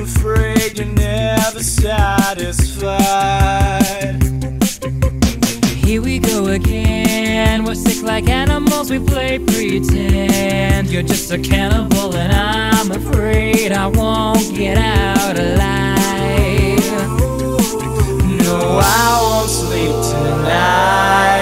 afraid you're never satisfied. Here we go again. We're sick like animals, we play pretend. You're just a cannibal and I'm afraid I won't get out alive. No, I won't sleep tonight.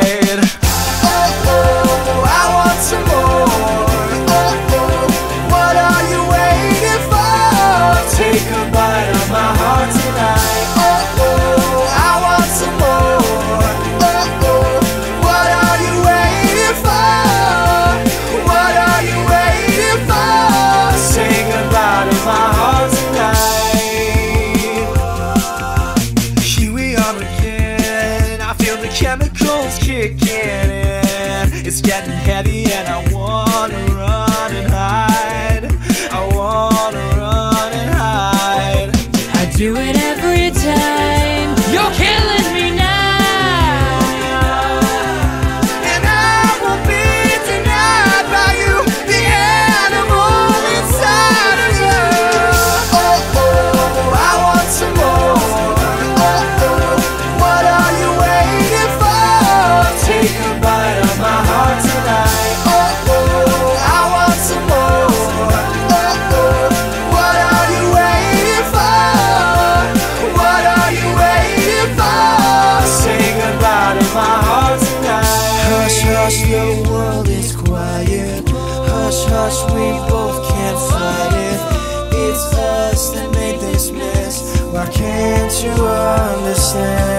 Oh, I want some more. Oh, what are you waiting for? Take a bite of my heart tonight. Chemicals kicking in, it's getting heavy and I wanna run and hide. I wanna run and hide. I do it every time. You're killing me now, and I will be denied by you, the animal inside of you. Oh, oh, I want some more. Oh, oh, what are you waiting for? Take a bite of my heart tonight. Oh, oh, I want some more. Oh, oh, what are you waiting for? What are you waiting for? Say goodbye to my heart tonight. Hush, hush, the world is quiet. Hush, hush, we both can't fight it. It's us that made this mess. Why can't you understand?